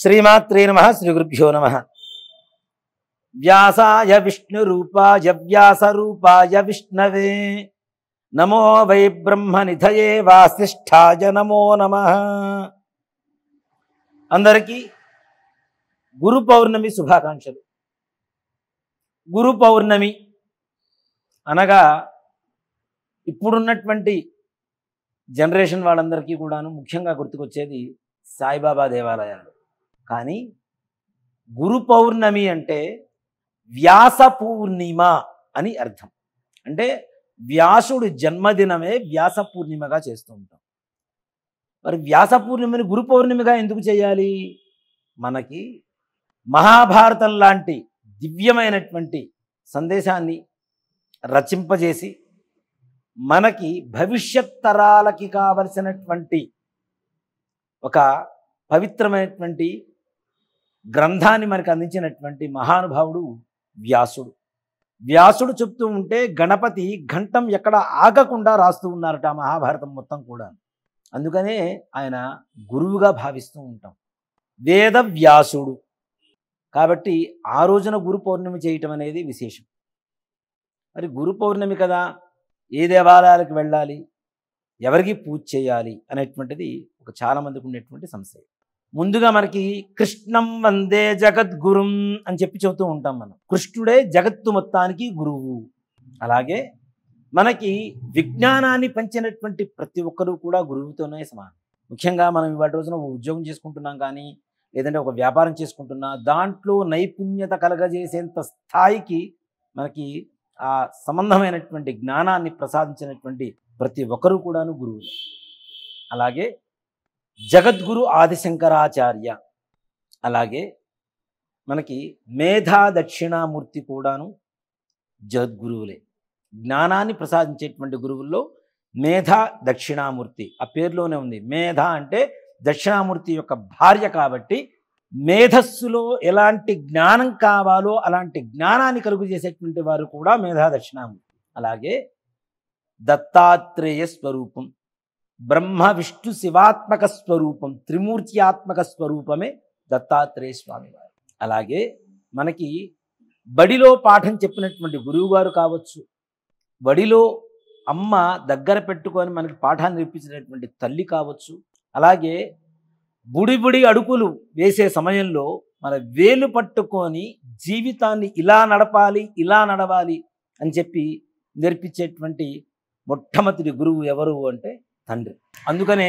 శ్రీమాత్రే నమ. శ్రీ గురుభ్యో నమ. వ్యాసాయ విష్ణురూపాయ వ్యాసరూపాయ విష్ణవే నమో వై బ్రహ్మనిధయే వాసిష్ఠాయ నమో నమ. అందరికీ గురు పౌర్ణమి శుభాకాంక్షలు. గురు పౌర్ణమి అనగా ఇప్పుడున్నటువంటి జనరేషన్ వాళ్ళందరికీ కూడాను ముఖ్యంగా గుర్తుకొచ్చేది సాయిబాబా దేవాలయాలు. కానీ గురు పౌర్ణమి అంటే వ్యాస పూర్ణిమ అని అర్థం. అంటే వ్యాసుడు జన్మదినమే వ్యాస పూర్ణిమగా చేస్తూ ఉంటాం. మరి వ్యాస పూర్ణిమని గురు పౌర్ణమిగా ఎందుకు చేయాలి? మనకి మహాభారతం లాంటి దివ్యమైనటువంటి సందేశాన్ని రచింపజేసి మనకి భవిష్యత్ తరాలకి కావలసినటువంటి ఒక పవిత్రమైనటువంటి గ్రంథాన్ని మనకు అందించినటువంటి మహానుభావుడు వ్యాసుడు. వ్యాసుడు చెప్తూ ఉంటే గణపతి ఘంటం ఎక్కడ ఆగకుండా రాస్తూ ఉన్నారట మహాభారతం మొత్తం కూడా. అందుకనే ఆయన గురువుగా భావిస్తూ ఉంటాం. వేద వ్యాసుడు కాబట్టి ఆ రోజున గురు పౌర్ణమి చేయటం అనేది విశేషం. మరి గురు పౌర్ణమి కదా, ఏ దేవాలయాలకు వెళ్ళాలి, ఎవరికి పూజ చేయాలి అనేటువంటిది ఒక చాలామందికి ఉండేటువంటి సమస్య. ముందుగా మనకి కృష్ణం వందే జగద్గురుం అని చెప్పి చెబుతూ ఉంటాం మనం. కృష్ణుడే జగత్తు మొత్తానికి గురువు. అలాగే మనకి విజ్ఞానాన్ని పంచినటువంటి ప్రతి ఒక్కరూ కూడా గురువుతోనే సమానం. ముఖ్యంగా మనం ఇవాళ రోజున ఒక ఉద్యోగం చేసుకుంటున్నాం, కానీ లేదంటే ఒక వ్యాపారం చేసుకుంటున్నా దాంట్లో నైపుణ్యత కలగజేసేంత స్థాయికి మనకి ఆ సంబంధమైనటువంటి జ్ఞానాన్ని ప్రసాదించినటువంటి ప్రతి ఒక్కరూ కూడాను గురువులు. అలాగే జగద్గురు ఆదిశంకరాచార్య, అలాగే మనకి మేధా దక్షిణామూర్తి కూడాను జగద్గురువులే. జ్ఞానాన్ని ప్రసాదించేటువంటి గురువుల్లో మేధా దక్షిణామూర్తి, ఆ పేరులోనే ఉంది. మేధ అంటే దక్షిణామూర్తి యొక్క భార్య. కాబట్టి మేధస్సులో ఎలాంటి జ్ఞానం కావాలో అలాంటి జ్ఞానాన్ని కలుగు చేసేటువంటి వారు కూడా మేధా దక్షిణామూర్తి. అలాగే దత్తాత్రేయ స్వరూపం, బ్రహ్మ విష్ణు శివాత్మక స్వరూపం, త్రిమూర్తి ఆత్మక స్వరూపమే దత్తాత్రేయ స్వామివారు. అలాగే మనకి బడిలో పాఠం చెప్పినటువంటి గురువుగారు కావచ్చు, బడిలో అమ్మ దగ్గర పెట్టుకొని మనకి పాఠాన్ని నేర్పించినటువంటి తల్లి కావచ్చు, అలాగే బుడిబుడి అడుగులు వేసే సమయంలో మన వేలు పట్టుకొని జీవితాన్ని ఇలా నడపాలి ఇలా నడవాలి అని చెప్పి నేర్పించేటువంటి మొట్టమొదటి గురువు ఎవరు అంటే తండ్రి. అందుకనే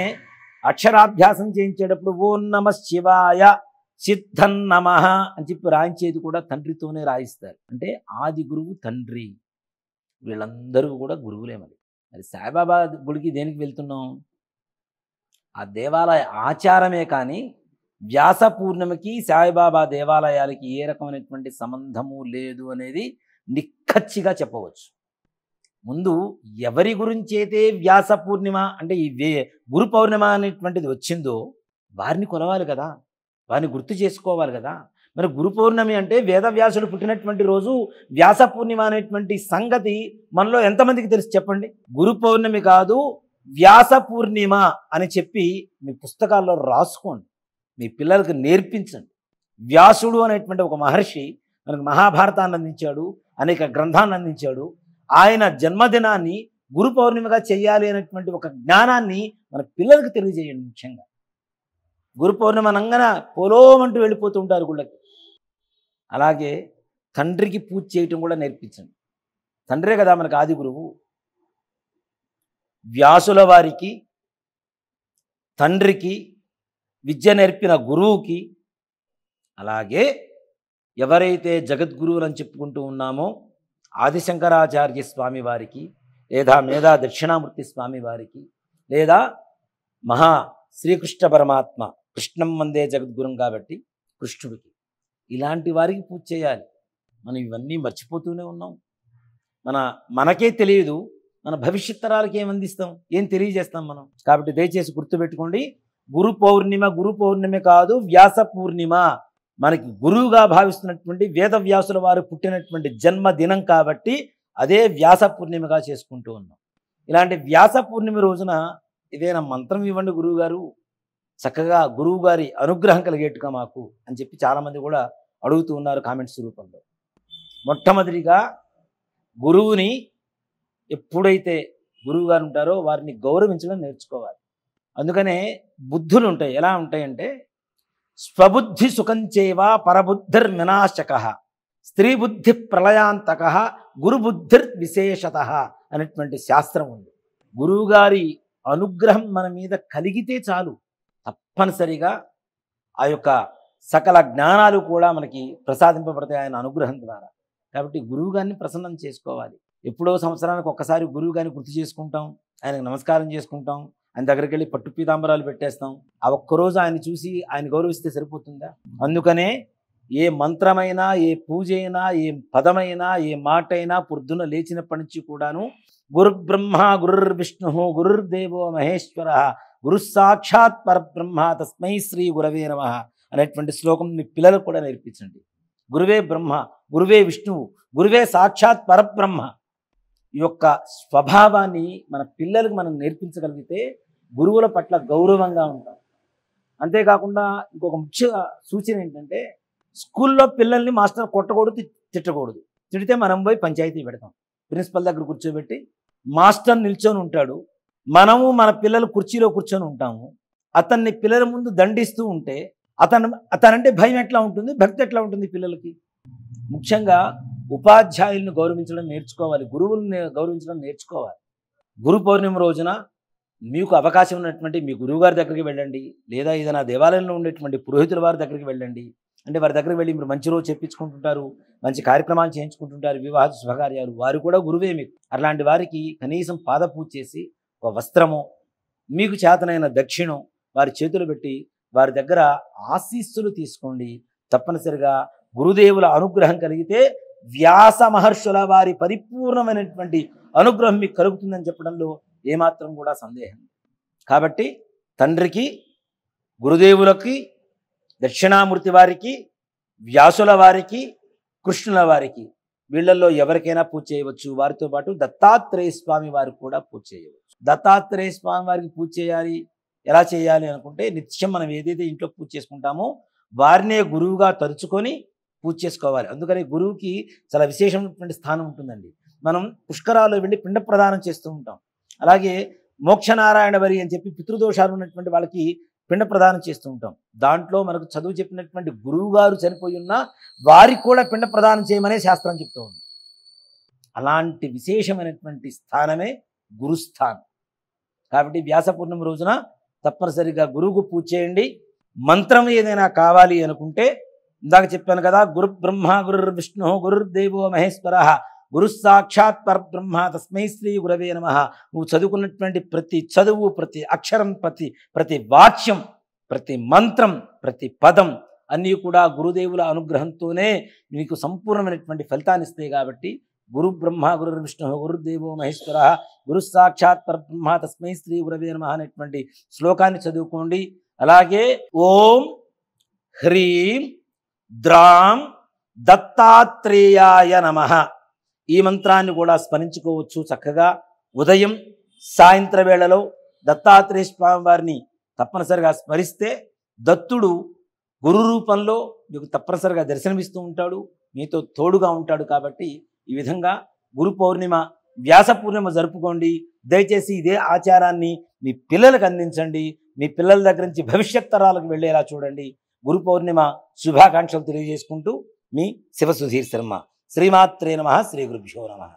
అక్షరాభ్యాసం చేయించేటప్పుడు ఓం నమ శివాయ సిద్ధన్ నమ అని చెప్పి రాయించేది కూడా తండ్రితోనే రాయిస్తారు. అంటే ఆది గురువు తండ్రి. వీళ్ళందరూ కూడా గురువులే. మరి మరి సాయిబాబా గుడికి దేనికి వెళ్తున్నాం? ఆ దేవాలయ ఆచారమే కానీ వ్యాస పూర్ణిమకి సాయిబాబా దేవాలయాలకి ఏ రకమైనటువంటి సంబంధము లేదు అనేది నిక్కచ్చిగా చెప్పవచ్చు. ముందు ఎవరి గురించి అయితే వ్యాస పూర్ణిమ అంటే ఈ గురు పౌర్ణిమ అనేటువంటిది వచ్చిందో వారిని కొలవాలి కదా, వారిని గుర్తు చేసుకోవాలి కదా. మరి గురు పౌర్ణమి అంటే వేదవ్యాసుడు పుట్టినటువంటి రోజు వ్యాస పూర్ణిమ అనేటువంటి సంగతి మనలో ఎంతమందికి తెలిసి చెప్పండి? గురు పౌర్ణమి కాదు వ్యాస పూర్ణిమ అని చెప్పి మీ పుస్తకాల్లో రాసుకోండి, మీ పిల్లలకు నేర్పించండి. వ్యాసుడు అనేటువంటి ఒక మహర్షి మనకు మహాభారతాన్ని అందించాడు, అనేక గ్రంథాన్ని అందించాడు. ఆయన జన్మదినాన్ని గురు పౌర్ణిమగా చేయాలి అనేటువంటి ఒక జ్ఞానాన్ని మన పిల్లలకు తెలియజేయండి. ముఖ్యంగా గురు పౌర్ణిమ అనగానే పొలోమంటూ వెళ్ళిపోతూ ఉంటారు గుళ్ళకి. అలాగే తండ్రికి పూజ చేయటం కూడా నేర్పించండి. తండ్రే కదా మనకు ఆది గురువు. వ్యాసుల వారికి, తండ్రికి, విద్య నేర్పిన గురువుకి, అలాగే ఎవరైతే జగద్గురువులు అని చెప్పుకుంటూ ఉన్నామో ఆదిశంకరాచార్య స్వామి వారికి, లేదా మేధా దక్షిణామూర్తి స్వామి వారికి, లేదా మహా శ్రీకృష్ణ పరమాత్మ కృష్ణం వందే జగద్గురుం కాబట్టి కృష్ణుడికి, ఇలాంటి వారికి పూజ చేయాలి. మనం ఇవన్నీ మర్చిపోతూనే ఉన్నాం. మనకే తెలియదు మన భవిష్యత్ తరాలకి ఏమందిస్తాం, ఏం తెలియజేస్తాం మనం. కాబట్టి దయచేసి గుర్తుపెట్టుకోండి, గురు పౌర్ణిమ గురు పౌర్ణిమ కాదు వ్యాస పూర్ణిమ. మనకి గురువుగా భావిస్తున్నటువంటి వేదవ్యాసుల వారు పుట్టినటువంటి జన్మదినం కాబట్టి అదే వ్యాస పూర్ణిమగా చేసుకుంటూ ఉన్నాం. ఇలాంటి వ్యాస పూర్ణిమ రోజున ఏదైనా మంత్రం ఇవ్వండి గురువుగారు, చక్కగా గురువు గారి అనుగ్రహం కలిగేట్టుగా మాకు అని చెప్పి చాలామంది కూడా అడుగుతూ ఉన్నారు కామెంట్స్ రూపంలో. మొట్టమొదటిగా గురువుని ఎప్పుడైతే గురువు గారు ఉంటారో వారిని గౌరవించడం నేర్చుకోవాలి. అందుకనే బుద్ధులు ఉంటాయి. ఎలా ఉంటాయంటే స్వబుద్ధి సుఖంచేవా పరబుద్ధిర్వినాశక స్త్రీబుద్ధి ప్రళయాంతక గురుబుద్ధిర్ విశేషత అనేటువంటి శాస్త్రం ఉంది. గురువుగారి అనుగ్రహం మన మీద కలిగితే చాలు, తప్పనిసరిగా ఆ యొక్క సకల జ్ఞానాలు కూడా మనకి ప్రసాదింపబడతాయి ఆయన అనుగ్రహం ద్వారా. కాబట్టి గురువు గారిని ప్రసన్నం చేసుకోవాలి. ఎప్పుడో సంవత్సరానికి ఒక్కసారి గురువు గారిని గుర్తు చేసుకుంటాం, ఆయనకు నమస్కారం చేసుకుంటాం, ఆయన దగ్గరికి వెళ్ళి పట్టు పీతాంబరాలు పెట్టేస్తాం. ఆ ఒక్కరోజు ఆయన చూసి ఆయన గౌరవిస్తే సరిపోతుందా? అందుకనే ఏ మంత్రమైనా, ఏ పూజ అయినా, ఏ పదమైనా, ఏ మాట అయినా పొద్దున లేచినప్పటి నుంచి కూడాను గురుబ్రహ్మ గురుర్విష్ణు గురుర్దేవో మహేశ్వర గురు సాక్షాత్ పరబ్రహ్మ తస్మై శ్రీ గురవే నమః అనేటువంటి శ్లోకం మీ పిల్లలకు కూడా నేర్పించండి. గురువే బ్రహ్మ, గురువే విష్ణువు, గురువే సాక్షాత్ పరబ్రహ్మ ఈ యొక్క స్వభావాన్ని మన పిల్లలకు మనం నేర్పించగలిగితే గురువుల పట్ల గౌరవంగా ఉంటాం. అంతేకాకుండా ఇంకొక ముఖ్య సూచన ఏంటంటే స్కూల్లో పిల్లల్ని మాస్టర్ కొట్టకూడదు, తిట్టకూడదు. తిడితే మనం పోయి పంచాయతీ పెడతాం. ప్రిన్సిపల్ దగ్గర కూర్చోబెట్టి మాస్టర్ నిల్చొని ఉంటాడు, మనము మన పిల్లలు కుర్చీలో కూర్చొని ఉంటాము. అతన్ని పిల్లల ముందు దండిస్తూ ఉంటే అతనంటే భయం ఎట్లా ఉంటుంది, భక్తి ఎట్లా ఉంటుంది పిల్లలకి? ముఖ్యంగా ఉపాధ్యాయులను గౌరవించడం నేర్చుకోవాలి, గురువులను గౌరవించడం నేర్చుకోవాలి. గురు పౌర్ణమి రోజున మీకు అవకాశం ఉన్నటువంటి మీ గురువుగారి దగ్గరికి వెళ్ళండి, లేదా ఏదైనా దేవాలయంలో ఉండేటువంటి పురోహితుల వారి దగ్గరికి వెళ్ళండి. అంటే వారి దగ్గరికి వెళ్ళి మీరు మంచి రోజు చెప్పించుకుంటుంటారు, మంచి కార్యక్రమాలు చేయించుకుంటుంటారు, వివాహ శుభకార్యాలు. వారు కూడా గురువే మీకు. అలాంటి వారికి కనీసం పాదపూజ చేసి ఒక వస్త్రమో మీకు చేతనైన దక్షిణం వారి చేతులు పెట్టి వారి దగ్గర ఆశీస్సులు తీసుకోండి. తప్పనిసరిగా గురుదేవుల అనుగ్రహం కలిగితే వ్యాస మహర్షుల వారి పరిపూర్ణమైనటువంటి అనుగ్రహం మీకు కలుగుతుందని చెప్పడంలో ఏమాత్రం కూడా సందేహం. కాబట్టి తండ్రికి, గురుదేవులకి, దక్షిణామూర్తి వారికి, వ్యాసుల వారికి, కృష్ణుల వారికి వీళ్ళల్లో ఎవరికైనా పూజ చేయవచ్చు. వారితో పాటు దత్తాత్రేయ స్వామి వారికి కూడా పూజ చేయవచ్చు. దత్తాత్రేయ స్వామి వారికి పూజ చేయాలి, ఎలా చేయాలి అనుకుంటే నిత్యం మనం ఏదైతే ఇంట్లో పూజ చేసుకుంటామో వారినే గురువుగా తలుచుకొని పూజ చేసుకోవాలి. అందుకని గురువుకి చాలా విశేషమైనటువంటి స్థానం ఉంటుందండి. మనం పుష్కరాల్లో వెళ్ళి పిండ ప్రదానం చేస్తూ ఉంటాం. అలాగే మోక్షనారాయణ వరి అని చెప్పి పితృదోషాలు ఉన్నటువంటి వాళ్ళకి పిండ ప్రదానం చేస్తూ ఉంటాం. దాంట్లో మనకు చదువు చెప్పినటువంటి గురువుగారు చనిపోయి ఉన్నా వారికి కూడా పిండ ప్రదానం చేయమనే శాస్త్రం చెప్తూ ఉంది. అలాంటి విశేషమైనటువంటి స్థానమే గురుస్థానం. కాబట్టి వ్యాస పూర్ణిమ రోజున తప్పనిసరిగా గురువుకు పూజ చేయండి. మంత్రం ఏదైనా కావాలి అనుకుంటే ఇందాక చెప్పాను కదా, గురు బ్రహ్మ గురు విష్ణు గురుర్దేవో మహేశ్వర గురు సాక్షాత్ పరబ్రహ్మ తస్మై శ్రీ గురవే నమః. నువ్వు చదువుకున్నటువంటి ప్రతి చదువు, ప్రతి అక్షరం, ప్రతి వాక్యం, ప్రతి మంత్రం, ప్రతి పదం అన్నీ కూడా గురుదేవుల అనుగ్రహంతోనే నీకు సంపూర్ణమైనటువంటి ఫలితాన్ని ఇస్తాయి. కాబట్టి గురు బ్రహ్మ గురు విష్ణు గురుదేవో మహేశ్వర గురు సాక్షాత్ పరబ్రహ్మ తస్మై శ్రీ గురవే నమః అనేటువంటి శ్లోకాన్ని చదువుకోండి. అలాగే ఓం హ్రీం ద్రాం దత్తాత్రేయాయ నమః ఈ మంత్రాన్ని కూడా స్మరించుకోవచ్చు. చక్కగా ఉదయం సాయంత్ర వేళలో దత్తాత్రేయ స్వామి వారిని తప్పనిసరిగా స్మరిస్తే దత్తుడు గురు రూపంలో మీకు తప్పనిసరిగా దర్శనమిస్తూ ఉంటాడు, మీతో తోడుగా ఉంటాడు. కాబట్టి ఈ విధంగా గురు పౌర్ణిమ, వ్యాస పూర్ణిమ జరుపుకోండి. దయచేసి ఇదే ఆచారాన్ని మీ పిల్లలకు అందించండి. మీ పిల్లల దగ్గర నుంచి భవిష్యత్ తరాలకు వెళ్ళేలా చూడండి. గురు పౌర్ణిమ శుభాకాంక్షలు తెలియజేసుకుంటూ మీ శివసుధీర్ శర్మ. శ్రీమాత్రే నమః. శ్రీ గురుభ్యో నమః.